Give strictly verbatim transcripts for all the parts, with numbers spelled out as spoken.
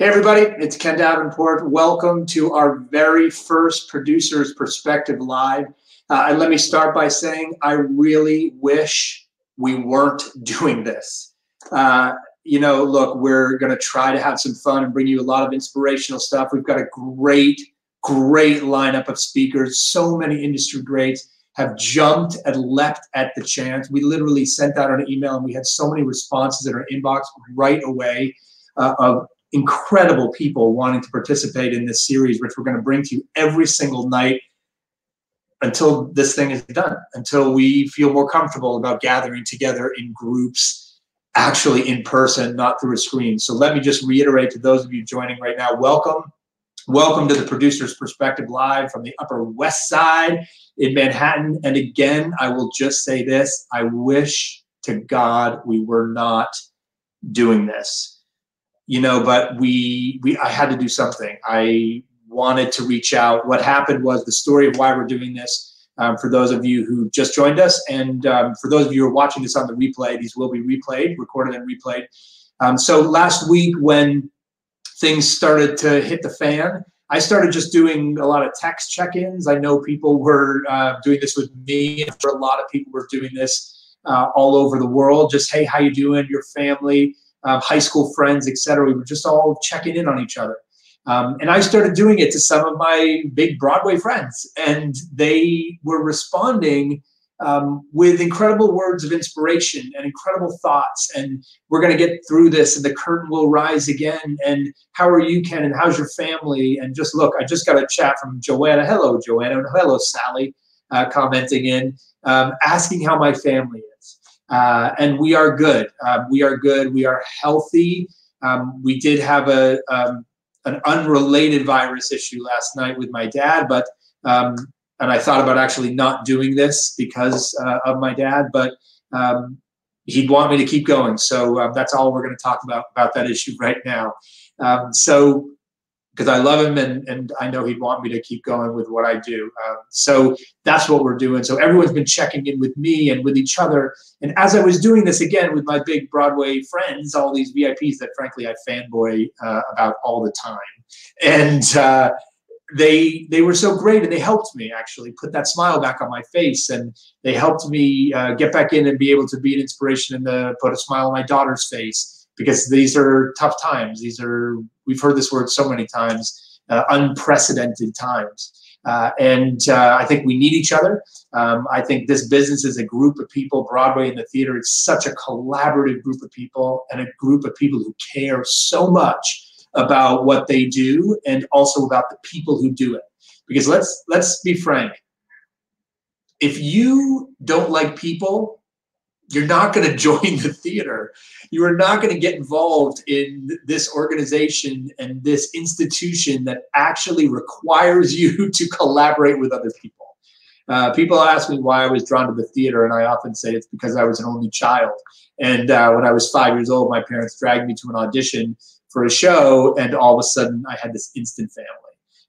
Hey everybody, it's Ken Davenport. Welcome to our very first Producers Perspective Live. Uh, and let me start by saying I really wish we weren't doing this. Uh, you know, look, we're gonna try to have some fun and bring you a lot of inspirational stuff. We've got a great, great lineup of speakers. So many industry greats have jumped and leapt at the chance. We literally sent out an email and we had so many responses in our inbox right away uh, of incredible people wanting to participate in this series, which we're going to bring to you every single night until this thing is done, until we feel more comfortable about gathering together in groups, actually in person, not through a screen. So let me just reiterate to those of you joining right now, welcome. Welcome to the Producer's Perspective Live from the Upper West Side in Manhattan. And again, I will just say this, I wish to God we were not doing this. You know, but we, we, I had to do something. I wanted to reach out. What happened was the story of why we're doing this, um, for those of you who just joined us, and um, for those of you who are watching this on the replay, these will be replayed, recorded and replayed. Um, so last week when things started to hit the fan, I started just doing a lot of text check-ins. I know people were uh, doing this with me, and for a lot of people were doing this uh, all over the world. Just, hey, how you doing, your family? Uh, high school friends, et cetera. We were just all checking in on each other. Um, and I started doing it to some of my big Broadway friends, and they were responding um, with incredible words of inspiration and incredible thoughts. And we're going to get through this and the curtain will rise again. And how are you, Ken? And how's your family? And just look, I just got a chat from Joanna. Hello, Joanna. And hello, Sally, uh, commenting in, um, asking how my family is. Uh, and we are good. Uh, we are good. We are healthy. Um, we did have a um, an unrelated virus issue last night with my dad, but um, and I thought about actually not doing this because uh, of my dad, but um, he'd want me to keep going. So uh, that's all we're going to talk about about that issue right now. Um, so because I love him and and I know he'd want me to keep going with what I do. Um, so that's what we're doing. So everyone's been checking in with me and with each other. And as I was doing this again with my big Broadway friends, all these V I Ps that frankly I fanboy uh, about all the time. And uh, they they were so great, and they helped me actually put that smile back on my face. And they helped me uh, get back in and be able to be an inspiration and to put a smile on my daughter's face. Because these are tough times. These are, we've heard this word so many times, uh, unprecedented times. Uh, and uh, I think we need each other. Um, I think this business is a group of people, Broadway and the theater, it's such a collaborative group of people and a group of people who care so much about what they do and also about the people who do it. Because let's, let's be frank, if you don't like people, you're not going to join the theater. You are not going to get involved in this organization and this institution that actually requires you to collaborate with other people. Uh, people ask me why I was drawn to the theater, and I often say it's because I was an only child. And uh, when I was five years old, my parents dragged me to an audition for a show, and all of a sudden I had this instant family.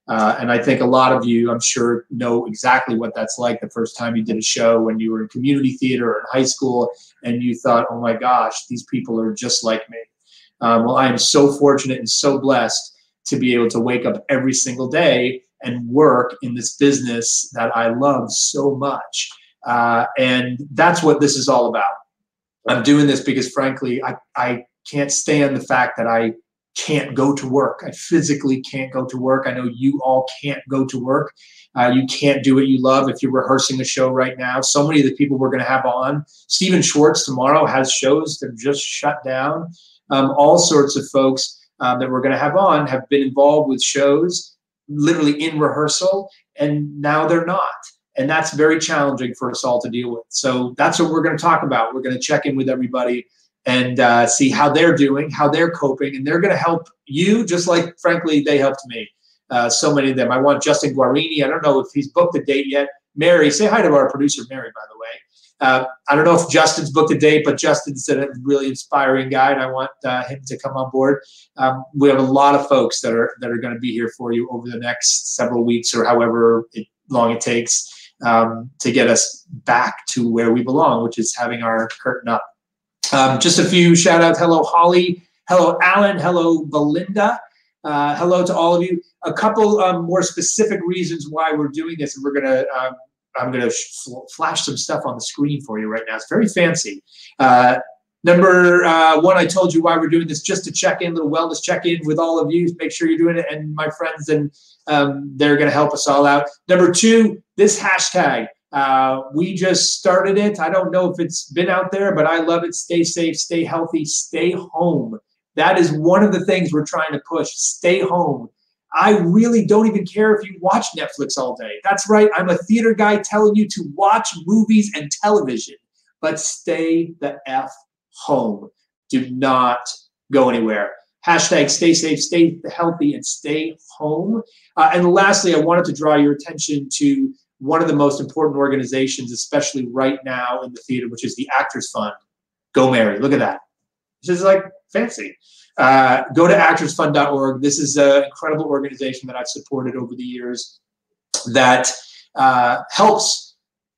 Uh, and I think a lot of you, I'm sure, know exactly what that's like the first time you did a show when you were in community theater or in high school and you thought, oh my gosh, these people are just like me. Um, well, I am so fortunate and so blessed to be able to wake up every single day and work in this business that I love so much. Uh, and that's what this is all about. I'm doing this because, frankly, I, I can't stand the fact that I can't go to work. I physically can't go to work. I know you all can't go to work. Uh, you can't do what you love if you're rehearsing a show right now. So many of the people we're going to have on, Stephen Schwartz tomorrow has shows that are just shut down. Um, all sorts of folks um, that we're going to have on have been involved with shows literally in rehearsal, and now they're not. And that's very challenging for us all to deal with. So that's what we're going to talk about. We're going to check in with everybody and uh, see how they're doing, how they're coping, and they're going to help you just like, frankly, they helped me, uh, so many of them. I want Justin Guarini. I don't know if he's booked a date yet. Mary, say hi to our producer, Mary, by the way. Uh, I don't know if Justin's booked a date, but Justin's a really inspiring guy, and I want uh, him to come on board. Um, we have a lot of folks that are, that are going to be here for you over the next several weeks or however it, long it takes um, to get us back to where we belong, which is having our curtain up. Um, just a few shout outs. Hello, Holly. Hello, Alan. Hello, Belinda. Uh, hello to all of you. A couple um, more specific reasons why we're doing this, and we're gonna, um, I'm gonna fl flash some stuff on the screen for you right now. It's very fancy. Uh, number uh, one, I told you why we're doing this, just to check in, little wellness check in with all of you, make sure you're doing it, and my friends, and um, they're gonna help us all out. Number two, this hashtag. Uh, we just started it. I don't know if it's been out there, but I love it. Stay safe, stay healthy, stay home. That is one of the things we're trying to push. Stay home. I really don't even care if you watch Netflix all day. That's right. I'm a theater guy telling you to watch movies and television, but stay the F home. Do not go anywhere. Hashtag stay safe, stay healthy, and stay home. Uh, and lastly, I wanted to draw your attention to one of the most important organizations, especially right now in the theater, which is the Actors Fund. Go Mary, look at that. This is like fancy. Uh, go to actors fund dot org. This is an incredible organization that I've supported over the years that uh, helps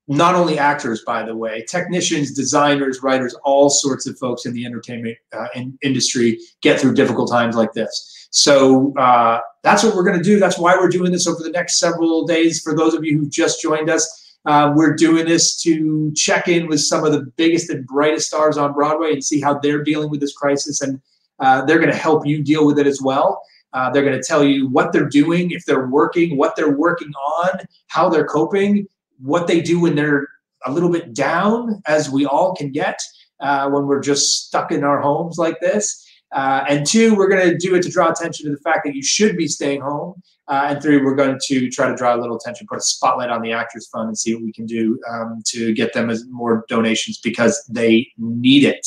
not only actors, by the way, technicians, designers, writers, all sorts of folks in the entertainment uh, in industry get through difficult times like this. So uh, that's what we're going to do. That's why we're doing this over the next several days. For those of you who've just joined us, uh, we're doing this to check in with some of the biggest and brightest stars on Broadway and see how they're dealing with this crisis. And uh, they're going to help you deal with it as well. Uh, they're going to tell you what they're doing, if they're working, what they're working on, how they're coping, what they do when they're a little bit down, as we all can get uh, when we're just stuck in our homes like this. Uh, and two, we're going to do it to draw attention to the fact that you should be staying home. Uh, and three, we're going to try to draw a little attention, put a spotlight on the Actors Fund and see what we can do um, to get them as more donations, because they need it.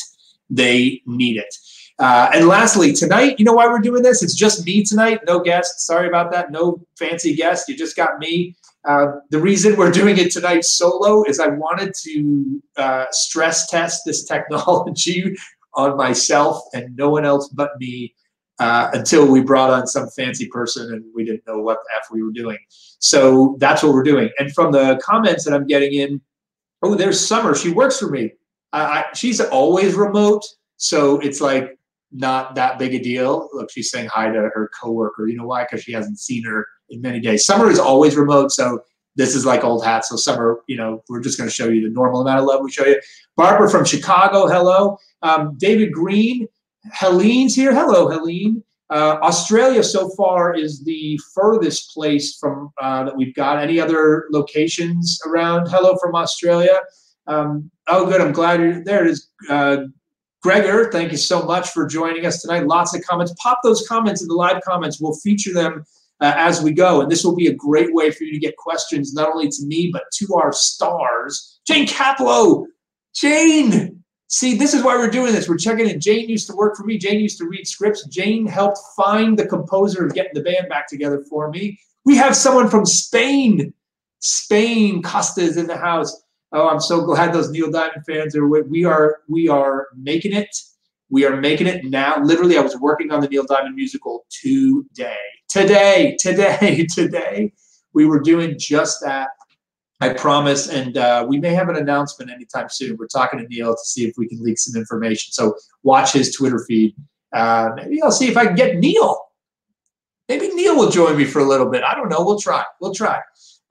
They need it. Uh, and lastly, tonight, you know why we're doing this? It's just me tonight. No guests. Sorry about that. No fancy guest. You just got me. Uh, the reason we're doing it tonight solo is I wanted to uh, stress test this technology on myself and no one else but me uh, until we brought on some fancy person and we didn't know what the F we were doing. So that's what we're doing. And from the comments that I'm getting in, oh, there's Summer. She works for me. Uh, I, she's always remote, so it's like not that big a deal. Look, she's saying hi to her coworker. You know why? Because she hasn't seen her in many days. Summer is always remote, so this is like old hat. So Summer, you know, we're just going to show you the normal amount of love we show you. Barbara from Chicago, hello. Um, David Green, Helene's here. Hello, Helene. Uh, Australia so far is the furthest place from uh, that we've got. Any other locations around? Hello from Australia. Um, oh, good. I'm glad you're there. It is. Uh, Gregor, thank you so much for joining us tonight. Lots of comments. Pop those comments in the live comments. We'll feature them Uh, as we go, and this will be a great way for you to get questions not only to me but to our stars. Jane Caplow, Jane, see, this is why we're doing this. We're checking in. Jane used to work for me. Jane used to read scripts. Jane helped find the composer of getting the band back together for me. We have someone from Spain. Spain, Costa is in the house. Oh, I'm so glad those Neil Diamond fans are with. We are, we are making it. We are making it now. Literally, I was working on the Neil Diamond musical today. Today, today, today. We were doing just that, I promise. And uh, we may have an announcement anytime soon. We're talking to Neil to see if we can leak some information. So watch his Twitter feed. Uh, maybe I'll see if I can get Neil. Maybe Neil will join me for a little bit. I don't know. We'll try. We'll try.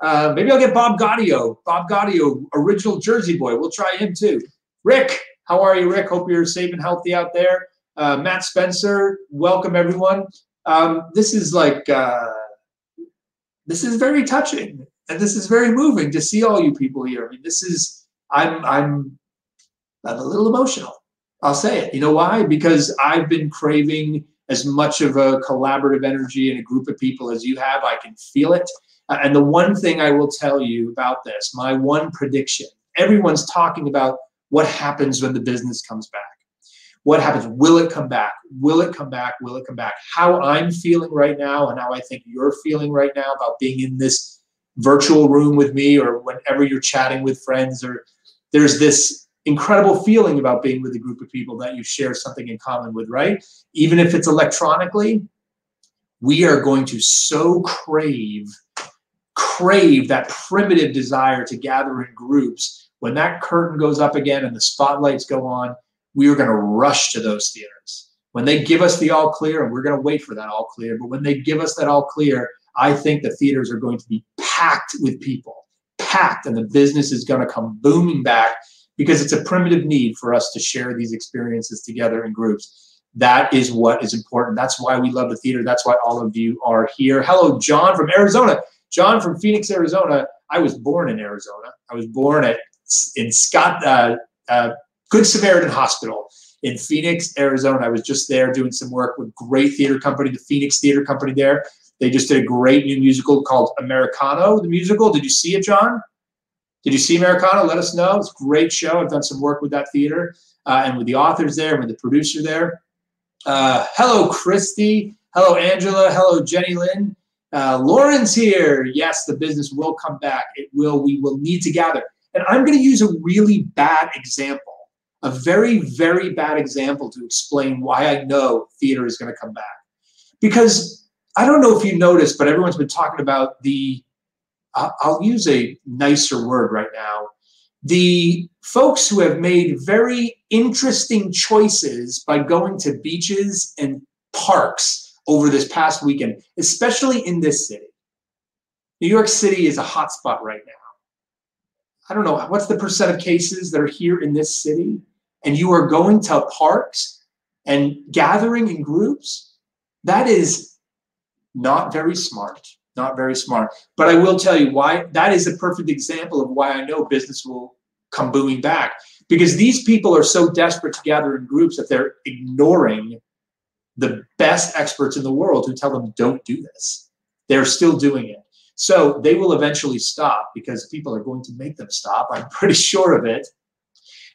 Uh, maybe I'll get Bob Gaudio. Bob Gaudio, original Jersey boy. We'll try him too. Rick. How are you, Rick? Hope you're safe and healthy out there. Uh, Matt Spencer, welcome everyone. Um, this is like, uh, this is very touching, and this is very moving to see all you people here. I mean, this is, I'm, I'm, I'm a little emotional. I'll say it. You know why? Because I've been craving as much of a collaborative energy and a group of people as you have. I can feel it. Uh, and the one thing I will tell you about this, my one prediction, everyone's talking about what happens when the business comes back? What happens? Will it come back? Will it come back? Will it come back? How I'm feeling right now and how I think you're feeling right now about being in this virtual room with me or whenever you're chatting with friends, or there's this incredible feeling about being with a group of people that you share something in common with, right? Even if it's electronically, we are going to so crave, crave that primitive desire to gather in groups. When that curtain goes up again and the spotlights go on, we are going to rush to those theaters. When they give us the all clear, and we're going to wait for that all clear, but when they give us that all clear, I think the theaters are going to be packed with people, packed, and the business is going to come booming back because it's a primitive need for us to share these experiences together in groups. That is what is important. That's why we love the theater. That's why all of you are here. Hello, John from Arizona. John from Phoenix, Arizona. I was born in Arizona. I was born at in Scott uh, uh, Good Samaritan Hospital in Phoenix, Arizona. I was just there doing some work with great theater company, the Phoenix Theater Company there. They just did a great new musical called Americano, the musical. Did you see it, John? Did you see Americano? Let us know. It's a great show. I've done some work with that theater uh, and with the authors there and with the producer there. Uh, hello, Christy. Hello, Angela. Hello, Jenny Lynn. Uh, Lauren's here. Yes, the business will come back. It will. We will need to gather. And I'm going to use a really bad example, a very, very bad example to explain why I know theater is going to come back. Because I don't know if you noticed, but everyone's been talking about the, uh, I'll use a nicer word right now, the folks who have made very interesting choices by going to beaches and parks over this past weekend, especially in this city. New York City is a hot spot right now. I don't know, what's the percent of cases that are here in this city? And you are going to parks and gathering in groups? That is not very smart, not very smart. But I will tell you why. That is a perfect example of why I know business will come booming back, because these people are so desperate to gather in groups that they're ignoring the best experts in the world who tell them don't do this. They're still doing it. So they will eventually stop because people are going to make them stop. I'm pretty sure of it.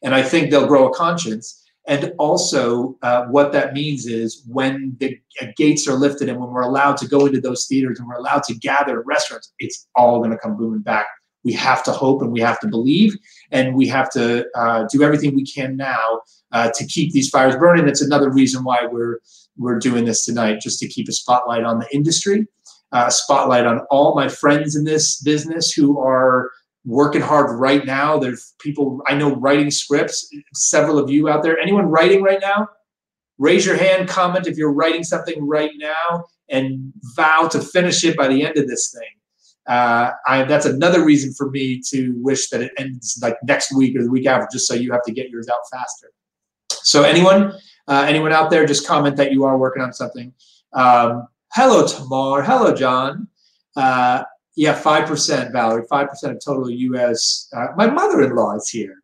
And I think they'll grow a conscience. And also uh, what that means is when the uh, gates are lifted and when we're allowed to go into those theaters and we're allowed to gather at restaurants, it's all going to come booming back. We have to hope and we have to believe and we have to uh, do everything we can now uh, to keep these fires burning. That's another reason why we're, we're doing this tonight, just to keep a spotlight on the industry, uh, a spotlight on all my friends in this business who are working hard right now. There's people I know writing scripts, several of you out there. Anyone writing right now? Raise your hand, comment if you're writing something right now, and vow to finish it by the end of this thing. Uh, I, that's another reason for me to wish that it ends like next week or the week after, just so you have to get yours out faster. So anyone, uh, anyone out there, just comment that you are working on something. Um, hello, Tamar. Hello, John. Uh, Yeah, five percent, Valerie, five percent of total U S Uh, my mother-in-law is here.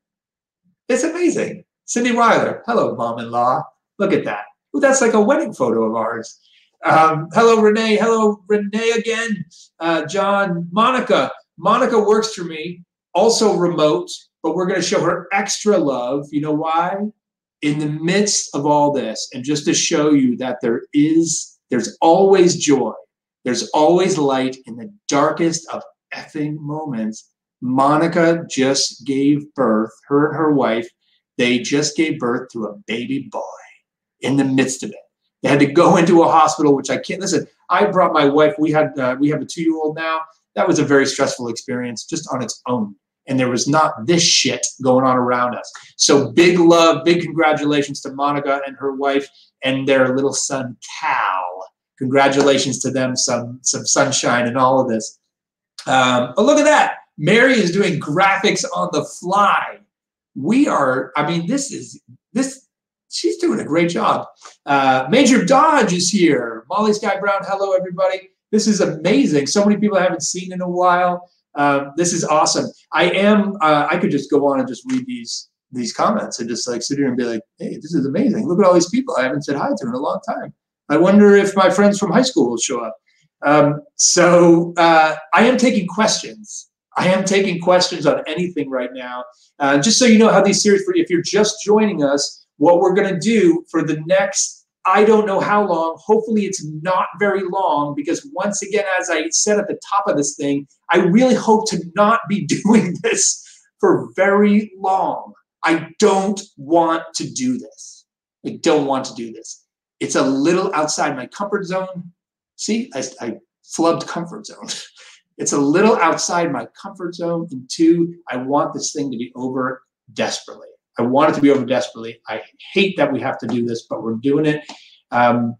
It's amazing. Cindy Weiler. Hello, mom-in-law. Look at that. Well, that's like a wedding photo of ours. Um, hello, Renee. Hello, Renee again. Uh, John, Monica. Monica works for me, also remote, but we're going to show her extra love. You know why? In the midst of all this, and just to show you that there is, there's always joy. There's always light in the darkest of effing moments. Monica just gave birth, her and her wife, they just gave birth to a baby boy in the midst of it. They had to go into a hospital, which I can't, listen, I brought my wife, we had uh, we have a two-year-old now. That was a very stressful experience just on its own. And there was not this shit going on around us. So big love, big congratulations to Monica and her wife and their little son, Cal. Congratulations to them, some some sunshine and all of this. Um, oh, look at that. Mary is doing graphics on the fly. We are, I mean, this is, this, she's doing a great job. Uh, Major Dodge is here. Molly Sky Brown, hello, everybody. This is amazing. So many people I haven't seen in a while. Um, this is awesome. I am, uh, I could just go on and just read these, these comments and just like sit here and be like, hey, this is amazing. Look at all these people I haven't said hi to in a long time. I wonder if my friends from high school will show up. Um, so uh, I am taking questions. I am taking questions on anything right now. Uh, just so you know how these series, for, if you're just joining us, what we're going to do for the next, I don't know how long, hopefully it's not very long, because once again, as I said at the top of this thing, I really hope to not be doing this for very long. I don't want to do this. I don't want to do this. It's a little outside my comfort zone. See, I, I flubbed comfort zone. It's a little outside my comfort zone. And two, I want this thing to be over desperately. I want it to be over desperately. I hate that we have to do this, but we're doing it. um,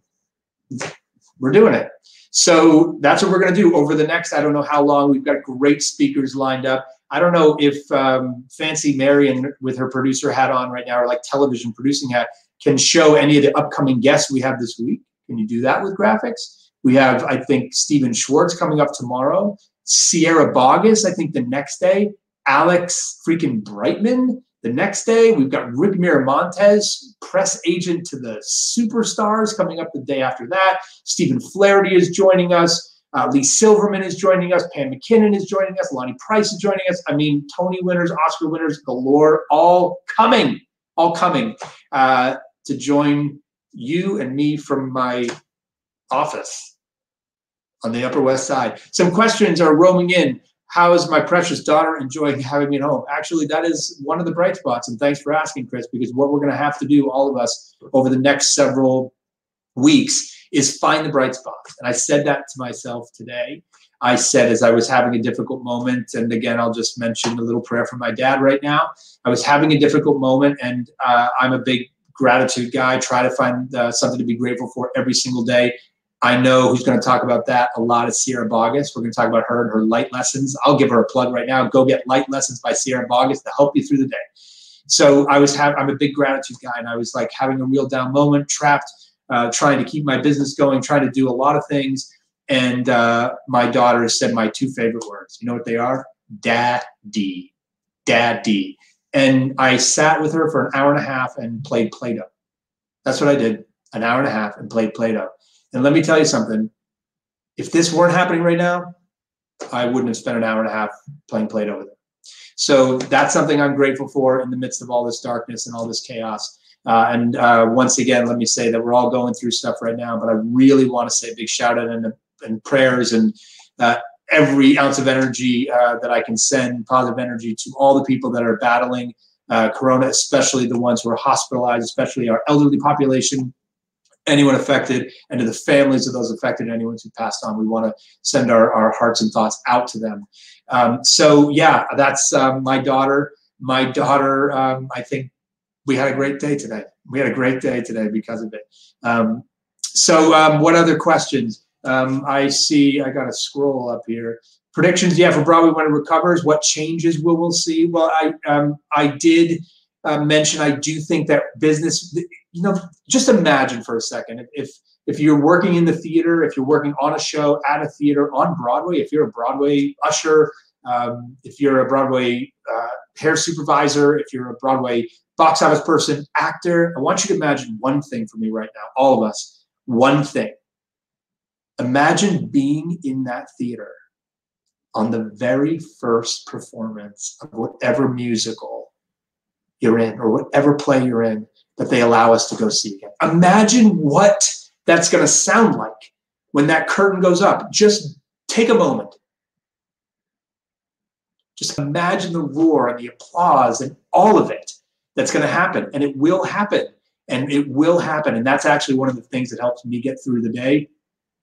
we're doing it. So that's what we're going to do over the next, I don't know how long. We've got great speakers lined up. I don't know if um, Fancy Marion with her producer hat on right now, or like television producing hat, can show any of the upcoming guests we have this week. Can you do that with graphics? We have, I think, Stephen Schwartz coming up tomorrow. Sierra Boggess, I think, the next day. Alex freaking Brightman the next day. We've got Rick Miramontes, press agent to the superstars, coming up the day after that. Stephen Flaherty is joining us. Uh, Lee Silverman is joining us. Pam McKinnon is joining us. Lonnie Price is joining us. I mean, Tony winners, Oscar winners galore, all coming, all coming uh, to join you and me from my office on the Upper West Side. Some questions are roaming in. How is my precious daughter enjoying having me at home? Actually, that is one of the bright spots, and thanks for asking, Chris, because what we're going to have to do, all of us, over the next several weeks is find the bright spots. And I said that to myself today. I said, as I was having a difficult moment, and again, I'll just mention a little prayer for my dad right now. I was having a difficult moment, and uh, I'm a big gratitude guy. Try to find uh, something to be grateful for every single day. I know who's going to talk about that a lot is Sierra Boggess. We're going to talk about her and her light lessons. I'll give her a plug right now. Go get Light Lessons by Sierra Boggess to help you through the day. So I was having, I'm a big gratitude guy, and I was like having a real down moment, trapped, uh, trying to keep my business going, trying to do a lot of things. And uh, my daughter said my two favorite words. You know what they are? Daddy, daddy. And I sat with her for an hour and a half and played Play-Doh. That's what I did, an hour and a half and played Play-Doh. And let me tell you something, if this weren't happening right now, I wouldn't have spent an hour and a half playing Play-Doh with it. So that's something I'm grateful for in the midst of all this darkness and all this chaos. Uh, and uh, once again, let me say that we're all going through stuff right now, but I really want to say a big shout out and, and prayers and uh, every ounce of energy uh, that I can send, positive energy to all the people that are battling uh, Corona, especially the ones who are hospitalized, especially our elderly population, anyone affected, and to the families of those affected, anyone who passed on. We want to send our, our hearts and thoughts out to them. Um, so yeah, that's um, my daughter. My daughter, um, I think we had a great day today. We had a great day today because of it. Um, so um, what other questions? Um, I see, I got to scroll up here. Predictions, yeah, for Broadway when it recovers, what changes will we see? Well, I, um, I did uh, mention, I do think that business, you know, just imagine for a second, if if you're working in the theater, if you're working on a show, at a theater, on Broadway, if you're a Broadway usher, um, if you're a Broadway uh, hair supervisor, if you're a Broadway box office person, actor, I want you to imagine one thing for me right now, all of us, one thing. Imagine being in that theater on the very first performance of whatever musical you're in or whatever play you're in that they allow us to go see again. Imagine what that's going to sound like when that curtain goes up. Just take a moment. Just imagine the roar and the applause and all of it that's going to happen. And it will happen. And it will happen. And that's actually one of the things that helps me get through the day.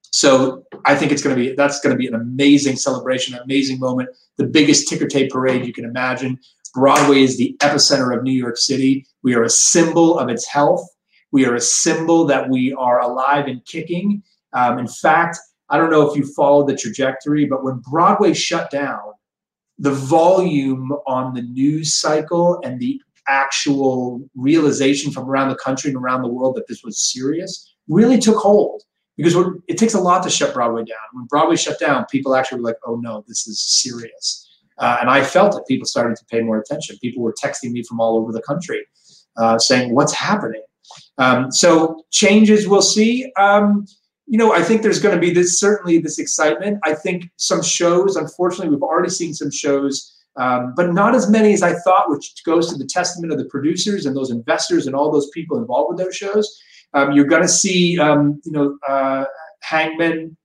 So I think it's going to be, that's going to be an amazing celebration, an amazing moment, the biggest ticker tape parade you can imagine. Broadway is the epicenter of New York City. We are a symbol of its health. We are a symbol that we are alive and kicking. Um, in fact, I don't know if you followed the trajectory, but when Broadway shut down, the volume on the news cycle and the actual realization from around the country and around the world that this was serious really took hold. Because we're, it takes a lot to shut Broadway down. When Broadway shut down, people actually were like, oh, no, this is serious. Uh, and I felt it. People started to pay more attention. People were texting me from all over the country uh, saying, what's happening? Um, so changes we'll see. Um, you know, I think there's going to be this certainly this excitement. I think some shows, unfortunately, we've already seen some shows, um, but not as many as I thought, which goes to the testament of the producers and those investors and all those people involved with those shows. Um, you're going to see, um, you know, uh, Hangman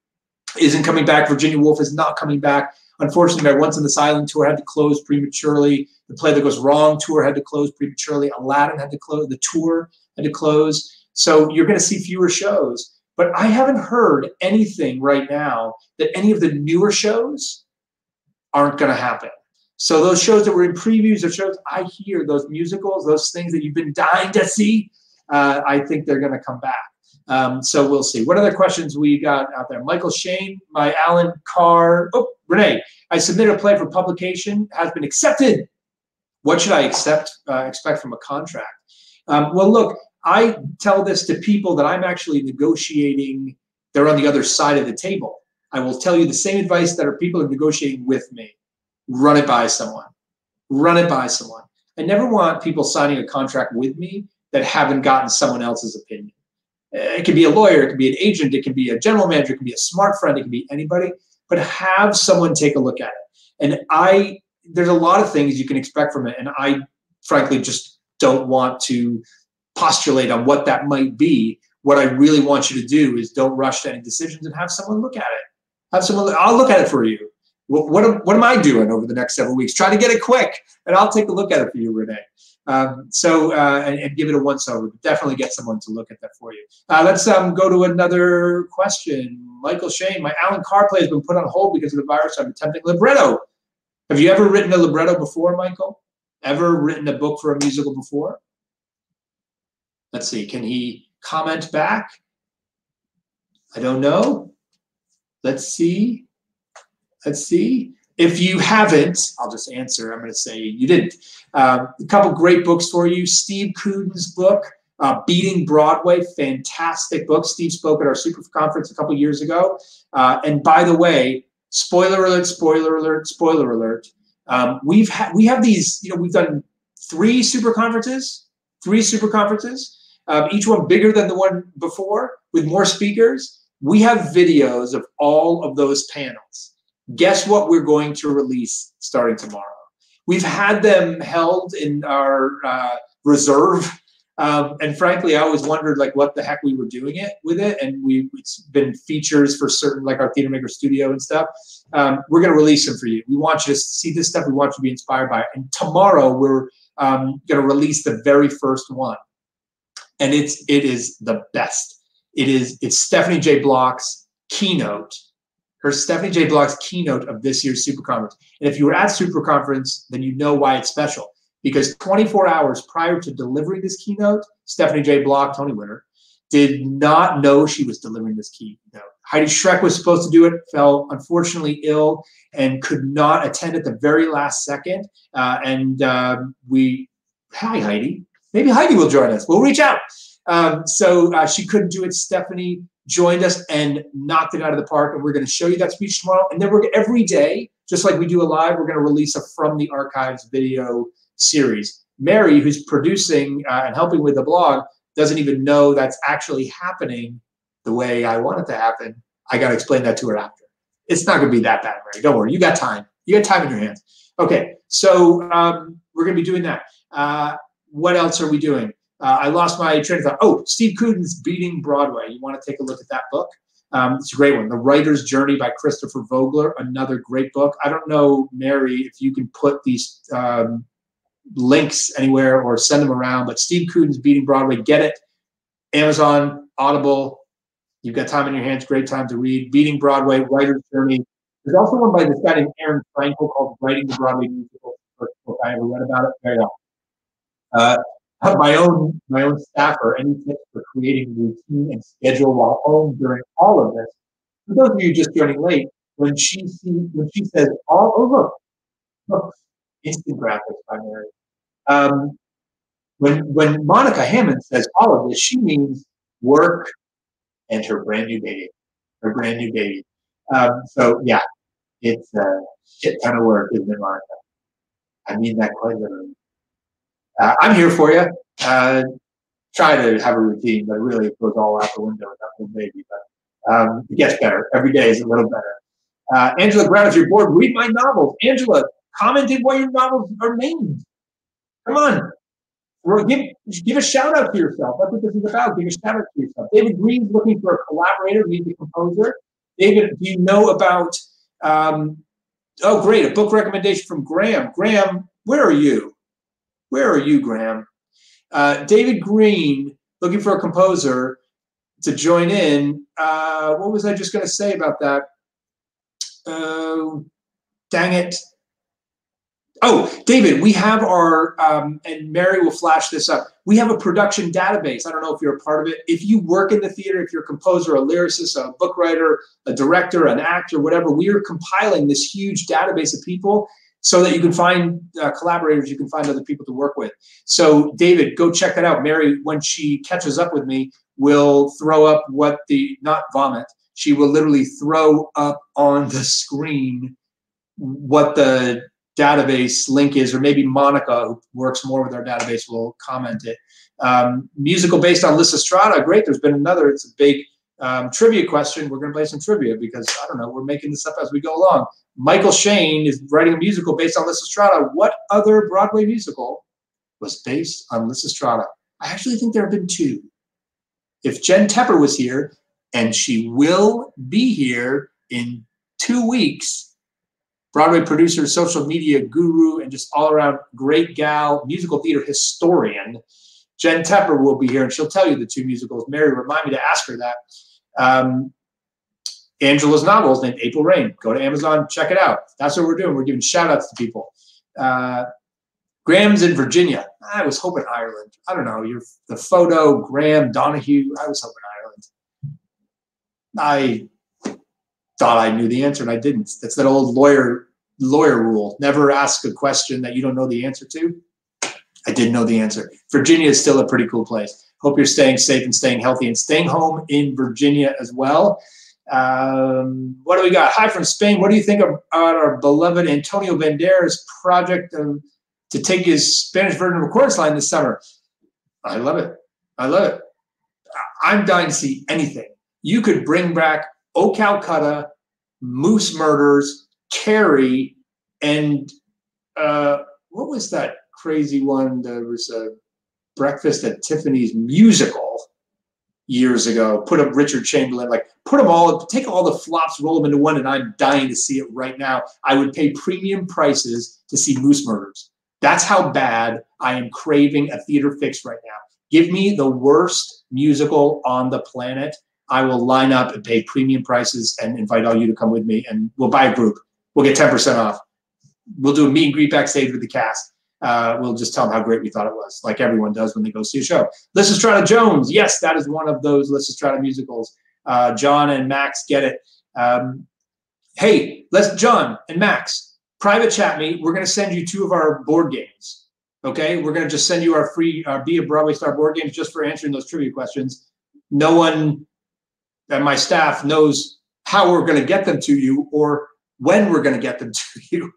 isn't coming back. Virginia Woolf is not coming back. Unfortunately, my Once on this Island tour had to close prematurely. The Play That Goes Wrong tour had to close prematurely. Aladdin had to close. The tour had to close. So you're going to see fewer shows. But I haven't heard anything right now that any of the newer shows aren't going to happen. So those shows that were in previews or shows, I hear those musicals, those things that you've been dying to see, Uh, I think they're going to come back. Um, so we'll see. What other questions we got out there? Michael Shane, my Alan Carr. Oh, Renee, I submitted a play for publication, has been accepted. What should I accept, uh, expect from a contract? Um, well, look, I tell this to people that I'm actually negotiating. They're on the other side of the table. I will tell you the same advice that are people are negotiating with me. Run it by someone. Run it by someone. I never want people signing a contract with me that haven't gotten someone else's opinion. It can be a lawyer, it can be an agent, it can be a general manager, it can be a smart friend, it can be anybody, but have someone take a look at it. And I, there's a lot of things you can expect from it, and I frankly just don't want to postulate on what that might be. What I really want you to do is don't rush to any decisions and have someone look at it. Have someone, I'll look at it for you. What, what, what am I doing over the next several weeks? Try to get it quick, and I'll take a look at it for you, Renee. Um, so, uh, and, and give it a once-over. Definitely get someone to look at that for you. Uh, let's um, go to another question. Michael Shane, my Alan Carr play has been put on hold because of the virus. I'm attempting libretto. Have you ever written a libretto before, Michael? Ever written a book for a musical before? Let's see. Can he comment back? I don't know. Let's see. Let's see. If you haven't, I'll just answer. I'm going to say you didn't. Um, a couple great books for you. Steve Cooden's book, uh, Beating Broadway, fantastic book. Steve spoke at our Super Conference a couple years ago. Uh, and by the way, spoiler alert, spoiler alert, spoiler alert. Um, we've ha we have these, you know, we've done three Super Conferences, three Super Conferences, um, each one bigger than the one before with more speakers. We have videos of all of those panels. Guess what we're going to release starting tomorrow? We've had them held in our uh, reserve, um, and frankly, I always wondered like what the heck we were doing it with it. And we it's been features for certain, like our Theater Maker Studio and stuff. Um, we're going to release them for you. We want you to see this stuff. We want you to be inspired by it. And tomorrow we're um, going to release the very first one, and it's it is the best. It is it's Stephanie J. Block's keynote. Her Stephanie J. Block's keynote of this year's Super Conference. And if you were at Super Conference, then you know why it's special. Because twenty-four hours prior to delivering this keynote, Stephanie J. Block, Tony winner, did not know she was delivering this keynote. Heidi Schreck was supposed to do it, fell unfortunately ill, and could not attend at the very last second. Uh, and um, we, hi Heidi, maybe Heidi will join us. We'll reach out. Um, so uh, she couldn't do it. Stephanie joined us and knocked it out of the park. And we're going to show you that speech tomorrow. And then we're every day, just like we do a live, we're going to release a From the Archives video series. Mary, who's producing uh, and helping with the blog, doesn't even know that's actually happening the way I want it to happen. I got to explain that to her after. It's not going to be that bad, Mary. Don't worry. You got time. You got time in your hands. Okay. So um, we're going to be doing that. Uh, what else are we doing? Uh, I lost my train of thought. Oh, Steve Cooden's Beating Broadway. You want to take a look at that book? Um, it's a great one. The Writer's Journey by Christopher Vogler, another great book. I don't know, Mary, if you can put these um, links anywhere or send them around, but Steve Cooden's Beating Broadway, get it. Amazon, Audible. You've got time in your hands. Great time to read. Beating Broadway, Writer's Journey. There's also one by this guy named Aaron Frankel called Writing the Broadway Musical. First book I ever read about it. There you go. Uh, My own, my own staffer, any tips for creating routine and schedule while home during all of this? For those of you just joining late, when she sees, when she says, all over, look, instant graphics by Mary. Um, when when Monica Hammond says all of this, she means work and her brand new baby, her brand new baby. Um, so yeah, it's a shit ton of work, isn't it, Monica? I mean that quite literally. Uh, I'm here for you. Uh, try to have a routine, but really it goes all out the window with that little baby. But um, it gets better. Every day is a little better. Uh, Angela Brown, if you're bored, read my novels. Angela, commented why your novels are named. Come on. We're, give, give a shout out to yourself. That's what this is about. Give a shout out to yourself. David Green's looking for a collaborator, music composer. David, do you know about, um, oh, great, a book recommendation from Graham. Graham, where are you? Where are you, Graham? Uh, David Green, looking for a composer to join in. Uh, what was I just going to say about that? Uh, dang it. Oh, David, we have our, um, and Mary will flash this up. We have a production database. I don't know if you're a part of it. If you work in the theater, if you're a composer, a lyricist, a book writer, a director, an actor, whatever, we are compiling this huge database of people so that you can find uh, collaborators, you can find other people to work with. So David, go check that out. Mary, when she catches up with me, will throw up what the, not vomit, she will literally throw up on the screen what the database link is, or maybe Monica, who works more with our database, will comment it. Um, musical based on Liz Estrada, great, there's been another, it's a big um, trivia question. We're gonna play some trivia because, I don't know, we're making this up as we go along. Michael Shane is writing a musical based on Liz Estrada. What other Broadway musical was based on Liz Estrada? I actually think there have been two. If Jen Tepper was here, and she will be here in two weeks, Broadway producer, social media guru, and just all-around great gal, musical theater historian, Jen Tepper will be here, and she'll tell you the two musicals. Mary, remind me to ask her that. Um, Angela's novel is named April Rain. Go to Amazon, check it out. That's what we're doing. We're giving shout-outs to people. Uh, Graham's in Virginia. I was hoping Ireland. I don't know. You're, the photo, Graham, Donahue. I was hoping Ireland. I... thought I knew the answer and I didn't. That's that old lawyer lawyer rule. Never ask a question that you don't know the answer to. I didn't know the answer. Virginia is still a pretty cool place. Hope you're staying safe and staying healthy and staying home in Virginia as well. Um, what do we got? Hi from Spain. What do you think about our beloved Antonio Banderas project um, to take his Spanish Virgin Records line this summer? I love it. I love it. I'm dying to see anything. You could bring back Oh Calcutta, Moose Murders, Carrie, and uh, what was that crazy one? There was a Breakfast at Tiffany's musical years ago. Put up Richard Chamberlain, like put them all, take all the flops, roll them into one, and I'm dying to see it right now. I would pay premium prices to see Moose Murders. That's how bad I am craving a theater fix right now. Give me the worst musical on the planet. I will line up and pay premium prices and invite all you to come with me, and we'll buy a group. We'll get ten percent off. We'll do a meet and greet backstage with the cast. Uh, we'll just tell them how great we thought it was, like everyone does when they go see a show. Liz Estrada Jones. Yes, that is one of those Liz Estrada musicals. Uh, John and Max get it. Um, hey, let's John and Max, private chat me. We're going to send you two of our board games, okay? We're going to just send you our free uh, Be a Broadway Star board games just for answering those trivia questions. No one... that my staff knows how we're going to get them to you or when we're going to get them to you.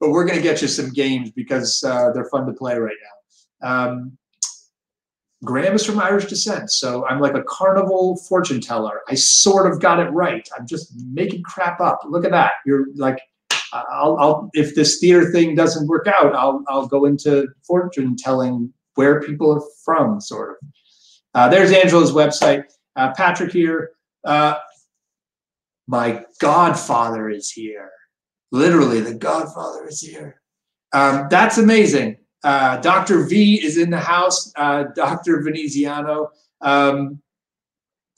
But we're going to get you some games because uh, they're fun to play right now. Um, Graham is from Irish descent, so I'm like a carnival fortune teller. I sort of got it right. I'm just making crap up. Look at that. You're like, I'll, I'll if this theater thing doesn't work out, I'll, I'll go into fortune telling where people are from, sort of. Uh, there's Angela's website. Uh, Patrick here. Uh, my godfather is here. Literally, the godfather is here. Um, that's amazing. Uh, Doctor V is in the house. Uh, Doctor Veneziano. Um,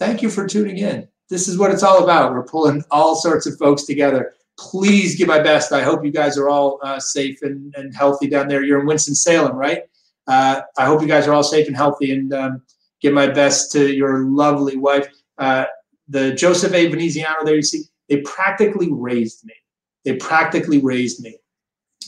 thank you for tuning in. This is what it's all about. We're pulling all sorts of folks together. Please give my best. I hope you guys are all uh, safe and, and healthy down there. You're in Winston-Salem, right? Uh, I hope you guys are all safe and healthy, and um, give my best to your lovely wife. Uh, the Joseph A. Veneziano there, you see, they practically raised me. They practically raised me,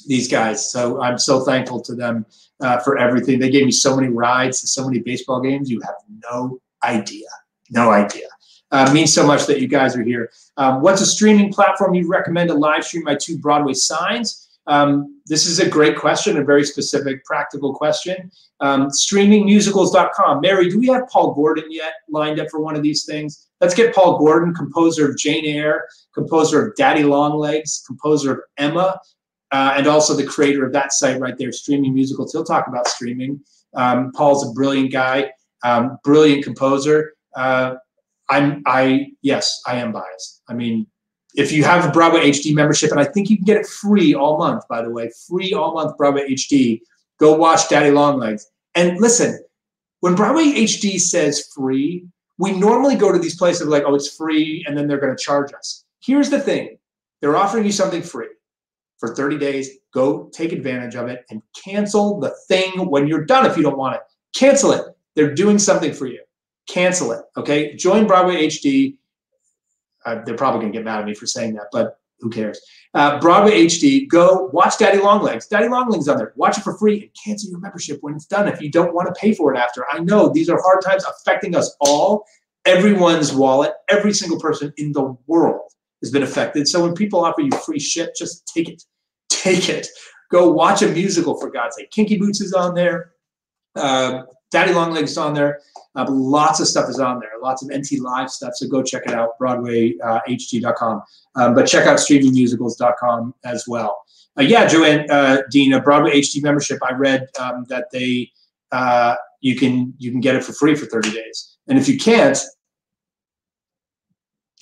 these guys. So I'm so thankful to them uh, for everything. They gave me so many rides to so many baseball games. You have no idea. No idea. Uh, means so much that you guys are here. Um, what's a streaming platform you recommend to live stream my two Broadway signs? Um, this is a great question, a very specific, practical question. Um, Streaming Musicals dot com. Mary, do we have Paul Gordon yet lined up for one of these things? Let's get Paul Gordon, composer of Jane Eyre, composer of Daddy Longlegs, composer of Emma, uh, and also the creator of that site right there, Streaming Musicals. He'll talk about streaming. Um, Paul's a brilliant guy, um, brilliant composer. Uh, I'm, I, yes, I am biased. I mean, if you have a Broadway H D membership, and I think you can get it free all month, by the way, free all month Broadway H D, go watch Daddy Longlegs. And listen, when Broadway H D says free, we normally go to these places like, oh, it's free, and then they're going to charge us. Here's the thing. They're offering you something free for thirty days. Go take advantage of it and cancel the thing when you're done if you don't want it. Cancel it. They're doing something for you. Cancel it, okay? Join Broadway H D. Uh, they're probably going to get mad at me for saying that, but who cares? Uh, Broadway H D, go watch Daddy Longlegs. Daddy Longlegs on there. Watch it for free and cancel your membership when it's done if you don't want to pay for it after. I know these are hard times affecting us all. Everyone's wallet, every single person in the world has been affected. So when people offer you free shit, just take it. Take it. Go watch a musical, for God's sake. Kinky Boots is on there. Uh, Daddy Longlegs is on there. Uh, lots of stuff is on there. Lots of N T Live stuff. So go check it out, Broadway H D dot com. Uh, um, but check out Streaming Musicals dot com as well. Uh, yeah, Joanne, uh, Dean, a Broadway H D membership. I read um, that they uh, you can you can get it for free for thirty days. And if you can't,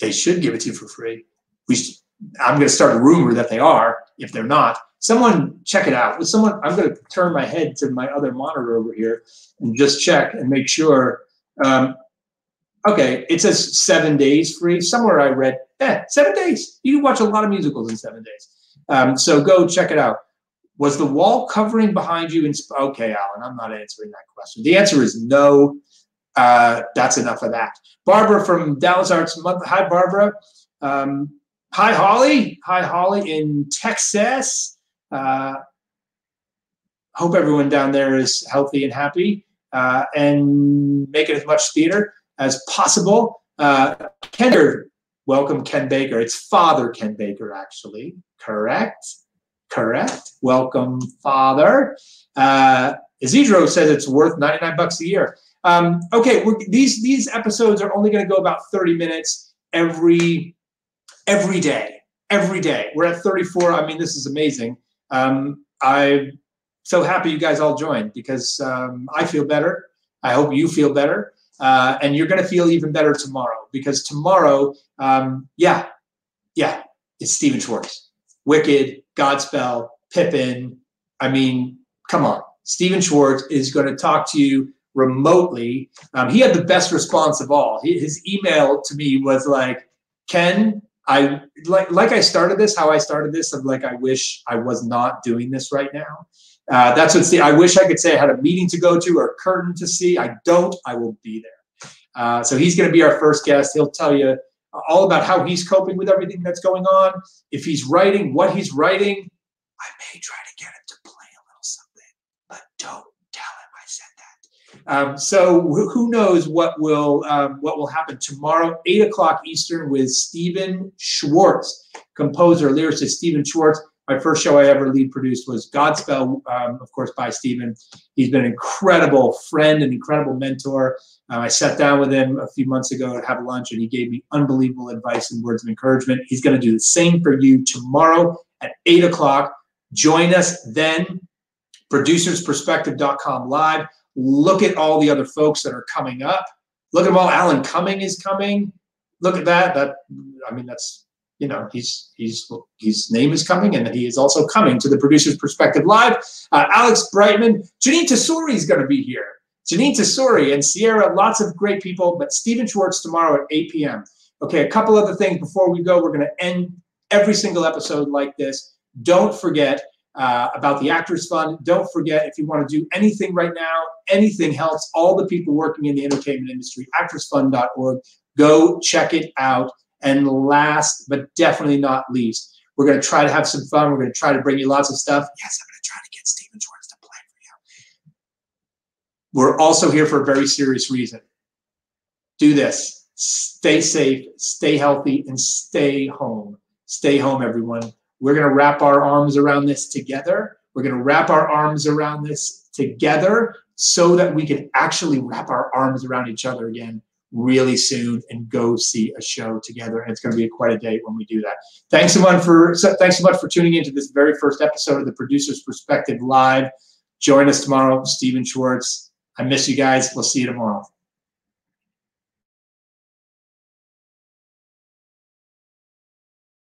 they should give it to you for free. We should, I'm going to start a rumor that they are. If they're not, someone check it out. With someone, I'm going to turn my head to my other monitor over here and just check and make sure. Um, okay, it says seven days free. Somewhere I read, eh, seven days. You can watch a lot of musicals in seven days. Um, so go check it out. Was the wall covering behind you? In sp- okay, Alan, I'm not answering that question. The answer is no. Uh, that's enough of that. Barbara from Dallas Arts Month. Hi, Barbara. Um, hi, Holly. Hi, Holly in Texas. Uh, hope everyone down there is healthy and happy uh, and making as much theater as possible. Uh, Kendra, welcome, Ken Baker. It's Father Ken Baker, actually. Correct. Correct. Welcome, Father. Uh, Isidro says it's worth ninety-nine bucks a year. Um, okay, we're, these these episodes are only going to go about thirty minutes every every day, every day. We're at thirty-four. I mean, this is amazing. Um, I'm so happy you guys all joined because um, I feel better. I hope you feel better, uh, and you're going to feel even better tomorrow because tomorrow, um, yeah, yeah, it's Stephen Schwartz, Wicked, Godspell, Pippin. I mean, come on, Stephen Schwartz is going to talk to you remotely. Um, he had the best response of all. He, his email to me was like, Ken, I like like I started this, how I started this, of like, I wish I was not doing this right now. Uh, that's what's the, I wish I could say I had a meeting to go to or a curtain to see. I don't, I will be there. Uh, so he's going to be our first guest. He'll tell you all about how he's coping with everything that's going on. If he's writing, what he's writing. I may try to get him to play a little something, but don't. Um, so who knows what will um, what will happen tomorrow, eight o'clock Eastern with Stephen Schwartz, composer, lyricist Stephen Schwartz. My first show I ever lead produced was Godspell, um, of course, by Stephen. He's been an incredible friend, an incredible mentor. Uh, I sat down with him a few months ago to have lunch, and he gave me unbelievable advice and words of encouragement. He's going to do the same for you tomorrow at eight o'clock. Join us then, producers perspective dot com live. Look at all the other folks that are coming up. Look at them all. Alan Cumming is coming. Look at that. That I mean, that's, you know, he's he's his name is coming, and he is also coming to the Producers Perspective Live. Uh, Alex Brightman. Jeanine Tesori is going to be here. Jeanine Tesori and Sierra, lots of great people, but Stephen Schwartz tomorrow at eight p m Okay, a couple other things before we go. We're going to end every single episode like this. Don't forget Uh, about the Actors Fund. Don't forget, if you want to do anything right now, anything helps. All the people working in the entertainment industry, actors fund dot org. Go check it out. And last, but definitely not least, we're going to try to have some fun. We're going to try to bring you lots of stuff. Yes, I'm going to try to get Stephen Schwartz to play for you. We're also here for a very serious reason. Do this. Stay safe, stay healthy, and stay home. Stay home, everyone. We're going to wrap our arms around this together. We're going to wrap our arms around this together so that we can actually wrap our arms around each other again really soon and go see a show together. And it's going to be quite a day when we do that. Thanks so much for, so, thanks so much for tuning into this very first episode of the Producer's Perspective Live. Join us tomorrow, Stephen Schwartz. I miss you guys. We'll see you tomorrow.